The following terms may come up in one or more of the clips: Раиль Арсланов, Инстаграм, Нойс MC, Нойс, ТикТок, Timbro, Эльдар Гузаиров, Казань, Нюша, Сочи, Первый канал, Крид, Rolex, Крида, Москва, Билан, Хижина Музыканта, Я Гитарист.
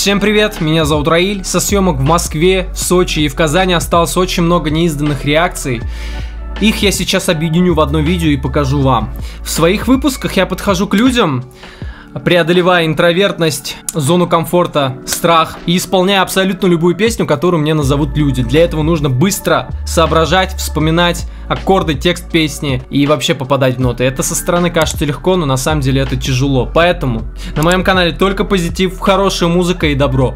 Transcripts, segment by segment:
Всем привет, меня зовут Раиль. Со съемок в Москве, в Сочи и в Казани осталось очень много неизданных реакций. Их я сейчас объединю в одно видео и покажу вам. В своих выпусках я подхожу к людям, преодолевая интровертность, зону комфорта, страх и исполняя абсолютно любую песню, которую мне назовут люди. Для этого нужно быстро соображать, вспоминать аккорды, текст песни и вообще попадать в ноты. Это со стороны кажется легко, но на самом деле это тяжело. Поэтому на моем канале только позитив, хорошая музыка и добро.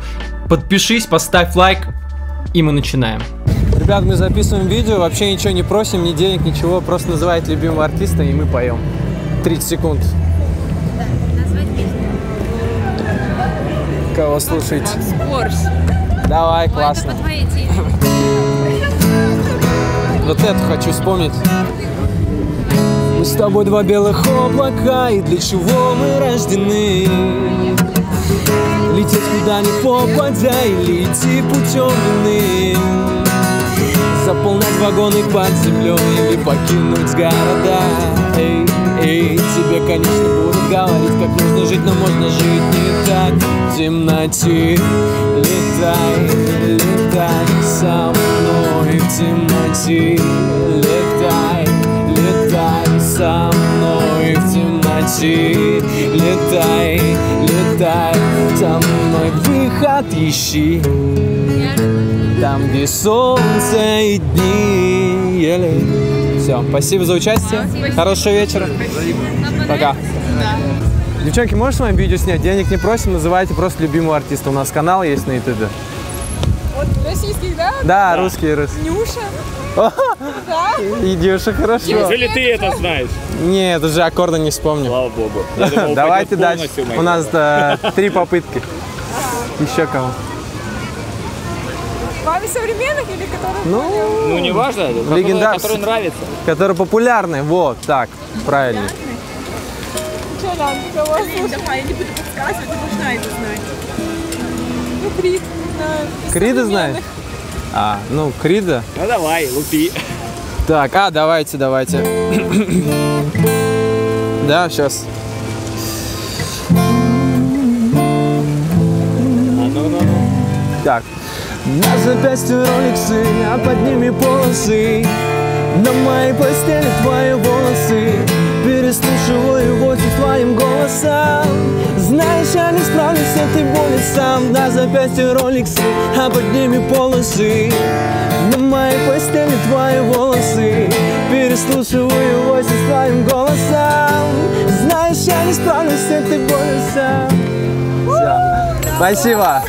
Подпишись, поставь лайк и мы начинаем. Ребят, мы записываем видео, вообще ничего не просим, ни денег, ничего. Просто называет любимого артиста и мы поем. 30 секунд. Кого слушать? Давай, классно. Вот это хочу вспомнить. Мы с тобой два белых облака, и для чего мы рождены? Лететь куда ни попадя, или идти путем вины. Заполнять вагоны под землей, или покинуть города. Эй, эй, тебе, конечно, будут говорить, как нужно жить, но можно жить не так. В темноте летай, летай со мной. В темноте летай, летай со мной. В темноте летай, летай со мной. Выход ищи там, где солнце и дни еле. Все, спасибо за участие. Спасибо. Хорошего вечера. Спасибо. Пока. Да. Девчонки, можешь с вами видео снять? Денег не просим, называйте просто любимого артиста. У нас канал есть на ютубе. Вот российских, да? Да, русские. Нюша. Да. И Нюша, хорошо. Неужели ты это знаешь? Нет, уже аккорда не вспомню. Слава богу. Давайте дальше. У нас 3 попытки. Еще кого? Вами современных или которые... Ну не важно, которые нравятся. Которые популярны, вот так, правильно. Ничего, ладно, кого слушать? Давай, я не буду подсказывать, ты должна это знать. Ну, Крид, знаю. Крида знаешь? А, ну, Крида. Ну, давай, лупи. Так, давайте. Да, сейчас. Так. На запястье Rolex, а под ними полосы. На моей постели твои волосы. Переслушиваю его твоим голосом. Знаешь, я не справлюсь с этой болью сам. На запястье Rolex, а под ними полосы. На моей постели твои волосы. Переслушиваю его твоим голосом. Знаешь, я не справлюсь с этой болью сам. Спасибо.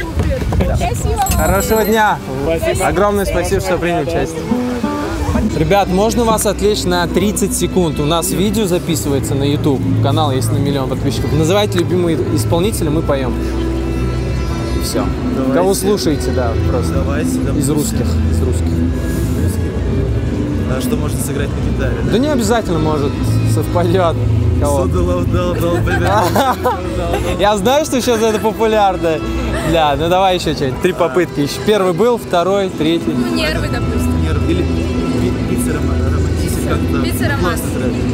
Спасибо. Хорошего дня. Спасибо. Огромное спасибо, что приняли участие. Ребят, можно вас отвлечь на 30 секунд? У нас видео записывается на YouTube. Канал есть на 1 миллион подписчиков. Называйте любимые исполнители, мы поем. И все. Давайте. Кого слушаете, да, просто. Давайте, из русских. Из русских. А что можно сыграть на гитаре? Да не обязательно, может, совпадет. Я знаю, что сейчас это популярно. Да, ну давай еще что-нибудь. 3 попытки еще. Первый был, второй, третий. Ну, нервы, допустим. Нервы. Или пицца-романс.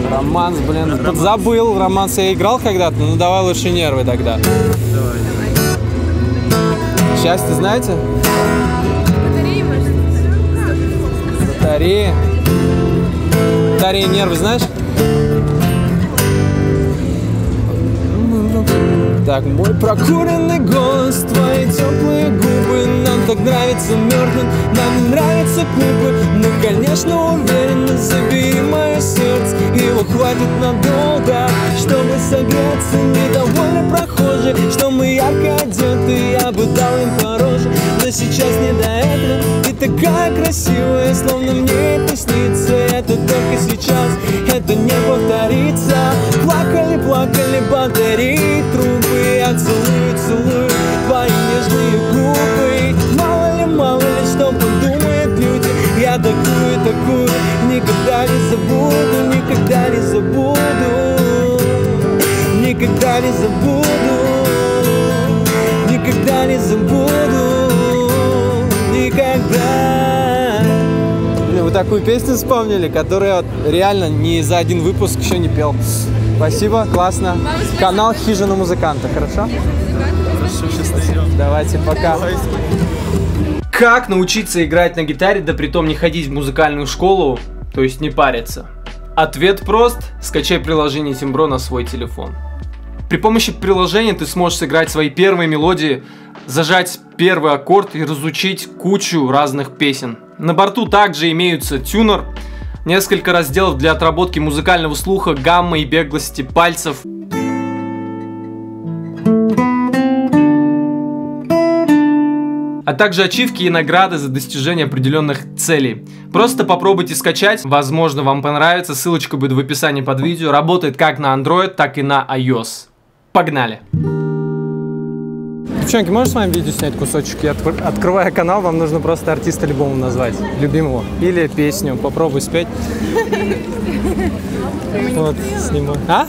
Романс, блин, подзабыл. Романс я играл когда-то, ну давай лучше нервы тогда. Давай. Счастье, знаете? Батареи, может? Батареи. Батареи, нервы, знаешь? Так, мой прокуренный голос, твои теплые губы. Нам так нравится мертвым, нам не нравятся клубы. Ну, конечно, уверенно забери мое сердце. Его хватит надолго, чтобы согреться. Недовольны прохожие, что мы ярко одеты. Я бы дал им пороже, но сейчас не до этого. Ты такая красивая, словно мне это снится. Это только сейчас, это не повторится. Плакали, плакали, батареи, трубы. Я целую, целую твои нежные губы. Мало ли, что подумают люди. Я такую, такую никогда не забуду. Никогда не забуду. Никогда не забуду. Никогда не забуду. Никогда. Блин, вы такую песню вспомнили, которую реально ни за один выпуск еще не пел. Спасибо, классно. Канал Хижина Музыканта, хорошо? Давайте, пока. Как научиться играть на гитаре, да притом не ходить в музыкальную школу, то есть не париться? Ответ прост. Скачай приложение Timbro на свой телефон. При помощи приложения ты сможешь сыграть свои первые мелодии, зажать первый аккорд и разучить кучу разных песен. На борту также имеются тюнер, несколько разделов для отработки музыкального слуха, гаммы и беглости пальцев. А также ачивки и награды за достижение определенных целей. Просто попробуйте скачать, возможно, вам понравится, ссылочка будет в описании под видео. Работает как на Android, так и на iOS. Погнали! Девчонки, можешь с вами видео снять кусочек? Я открываю канал, вам нужно просто артиста любому назвать, любимого. Или песню, попробуй спеть. Вот, снимаю. А?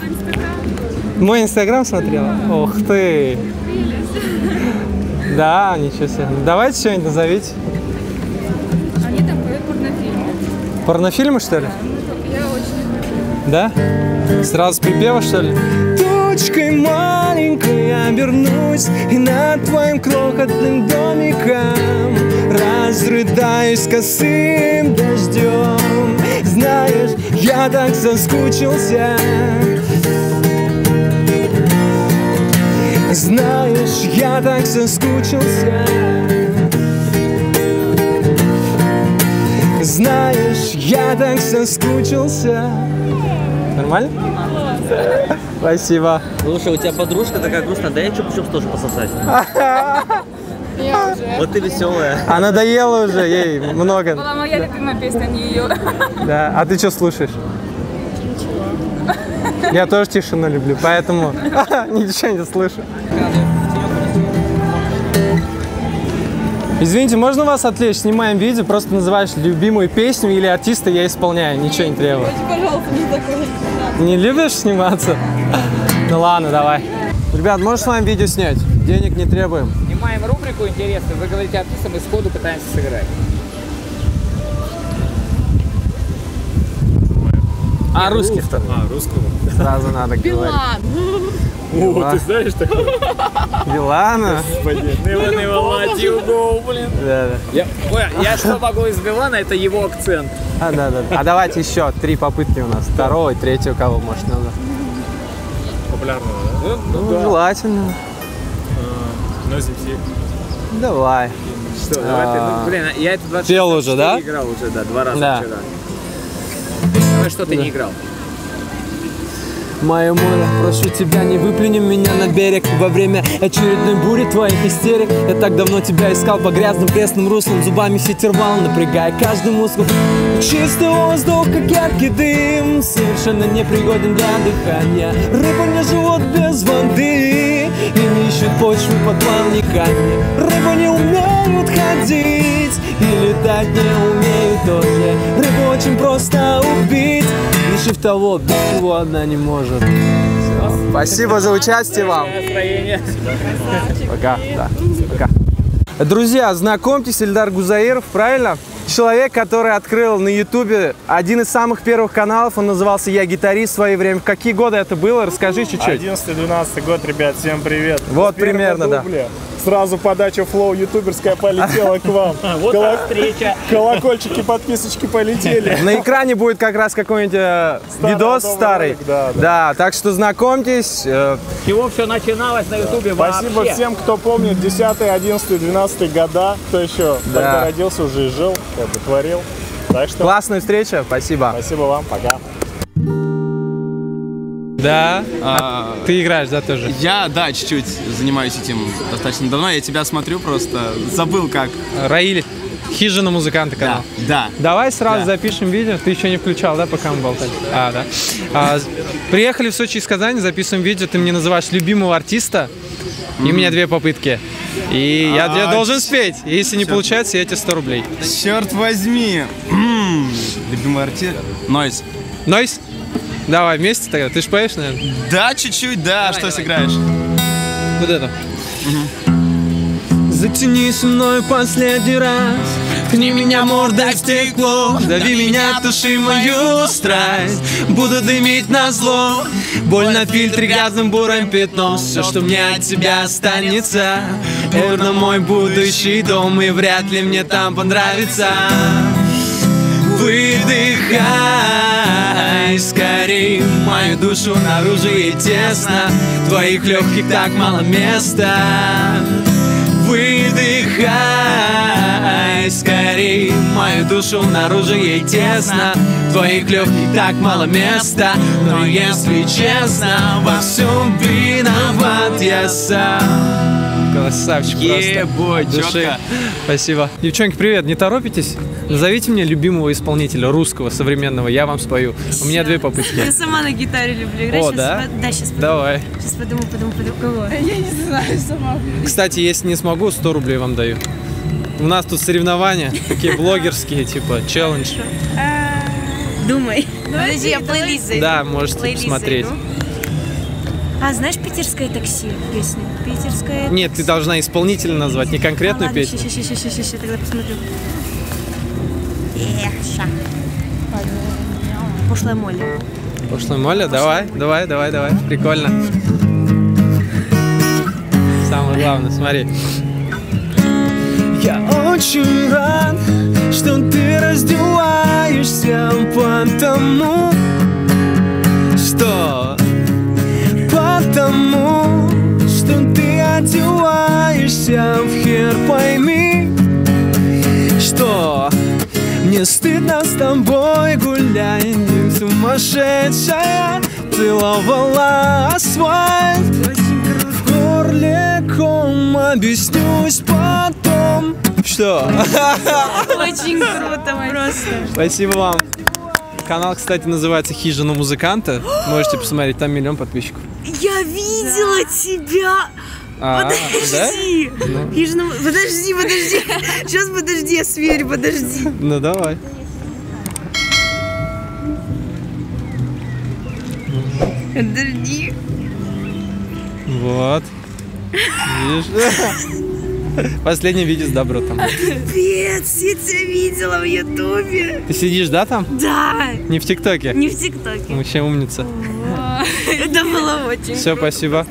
Мой Инстаграм смотрела? Ох ты! Да, ничего себе. Давайте что-нибудь назовите. Они там поют порнофильмы. Порнофильмы, что ли? Да, я очень люблю. Да? Сразу с припева, что ли? Точкой маленькой обернусь и над твоим крохотным домиком разрыдаюсь косым дождем. Знаешь, я так соскучился. Знаешь, я так соскучился. Знаешь, я так соскучился. Нормально? Спасибо. Слушай, у тебя подружка такая грустная, да я чуп-чупс тоже пососать. Вот ты веселая. А надоела уже, ей много. Была моя любимая песня, не ее. Да, а ты что слушаешь? Я тоже тишину люблю, поэтому ничего не слышу. Извините, можно вас отвлечь? Снимаем видео, просто называешь любимую песню или артиста, я исполняю, ничего не требую. Пожалуйста, не такой. Не любишь сниматься? Ну ладно, давай. Ребят, можешь с вами видео снять? Денег не требуем. Снимаем рубрику «Интересно». Вы говорите артистам и сходу пытаемся сыграть. А русских-то? А, русского. Сразу надо говорить. Билан. О, ты знаешь такого? Билана? Господи. Блин. Я что могу из Билана, это его акцент. А, да. А давайте еще три попытки у нас. Второго и третьего кого, может, надо. Популярного, да? Ну, желательно. Нойс MC. Давай. Что, давай ты, блин, я это 24 пел уже, да? Играл уже, да, два раза вчера. Что ты не играл? Моя море, прошу тебя, не выплюни меня на берег во время очередной бури твоих истерик. Я так давно тебя искал по грязным пресным руслам, зубами все тервал, напрягая каждый мускул. Чистый воздух, как яркий дым, совершенно непригоден для дыхания. Рыба не живет без воды и не ищет почвы под плавниками. Рыбы не умеют ходить и летать не умеют тоже. Рыбу очень просто убить, решив того, без чего одна не может. Все. Спасибо за участие вам. Пока, да. Пока. Друзья, знакомьтесь, Эльдар Гузаиров, правильно? Человек, который открыл на ютубе один из самых первых каналов, он назывался «Я Гитарист» в свое время. В какие годы это было? Расскажи чуть-чуть. 11-12 год, ребят, всем привет. Вот примерно, да. Сразу подача флоу ютуберская полетела к вам. Вот встреча. Колокольчики, подписочки полетели. На экране будет как раз какой-нибудь видос старый. Да, так что знакомьтесь. С чего все начиналось на ютубе вообще. Спасибо всем, кто помнит 10, 11, 12 года, кто еще тогда родился, уже и жил, как бы творил. Так что... Классная встреча, спасибо. Спасибо вам, пока. Да, ты играешь, да, тоже? Я, да, чуть-чуть занимаюсь этим достаточно давно, я тебя смотрю просто, забыл как. Раиль, «Хижина Музыканта» канал. Да. Давай сразу запишем видео, ты еще не включал, да, пока мы болтали? Да. Приехали в Сочи из Казани, записываем видео, ты мне называешь любимого артиста, и у меня две попытки. И я должен спеть, если не получается, я тебе 100 рублей. Черт возьми, любимый артист? Нойс. Нойс? Давай вместе тогда. Ты же поешь, наверное? Да, чуть-чуть, да. Давай, что давай. Сыграешь? Вот это. Затяни со мной последний раз Пни меня мордой в стекло, дави меня, туши мою страсть. Буду дымить назло, боль на фильтре грязным бурым пятном. Все, что мне от тебя останется, верно, мой будущий дом, и вряд ли мне там понравится. Выдыхай скорей, мою душу наружу и тесно, твоих легких так мало места. Выдыхай скорей, мою душу наружу ей тесно, твоих легких так мало места. Но если честно, во всем виноват я сам. Красавчик, ебой, четко. Спасибо. Девчонки, привет, не торопитесь? Назовите мне любимого исполнителя русского, современного, я вам спою. Сейчас. У меня две попытки. Я сама на гитаре люблю играть. О, сейчас, да? Да, сейчас подумаю. Давай. Сейчас подумаю, кого? Я не знаю, сама. Кстати, если не смогу, 100 рублей вам даю. У нас тут соревнования, такие блогерские, типа, челлендж. Думай. Подожди, я плейлист зайду. Да, можете посмотреть. А знаешь питерское такси песню? Питерское. Нет, такси. Ты должна исполнителя назвать, не конкретную песню. Сейчас, тогда посмотрю. Эша. Пошлая Молли. Пошлая Молли, давай. Прикольно. Самое главное, смотри. Я очень рад, что ты раздеваешься, потому что. Потому что ты одеваешься в хер, пойми, что мне стыдно с тобой гулять. Не сумасшедшая, ты ловала асфальт. В горле ком, объяснюсь потом. Что? Очень круто просто. Спасибо вам. Канал, кстати, называется «Хижина Музыканта». Можете посмотреть, там 1 миллион подписчиков. Я видела тебя! Подожди! Да? Ну. Хижина... Подожди! Сейчас подожди, я сверю, подожди. Ну давай. Подожди. Вот. Видишь? Последнее видео с добро там. Пипец, я тебя видела в Ютубе. Ты сидишь, да, там? Да. Не в ТикТоке? Не в ТикТоке. Вообще умница. Это было очень. Все, спасибо.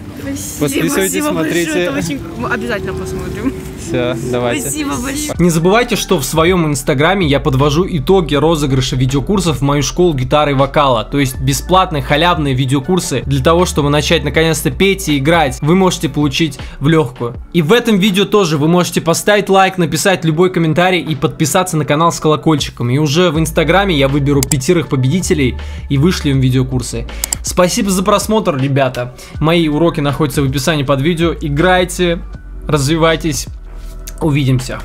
Подписывайтесь, смотрите. Обязательно посмотрим. Все, давайте. Спасибо большое. Не забывайте, что в своем инстаграме я подвожу итоги розыгрыша видеокурсов в мою школу гитары и вокала. То есть бесплатные халявные видеокурсы для того, чтобы начать наконец-то петь и играть, вы можете получить в легкую. И в этом видео тоже вы можете поставить лайк, написать любой комментарий и подписаться на канал с колокольчиком. И уже в инстаграме я выберу 5 победителей и вышлю им видеокурсы. Спасибо за просмотр, ребята. Мои уроки находятся в описании под видео. Играйте, развивайтесь. Увидимся.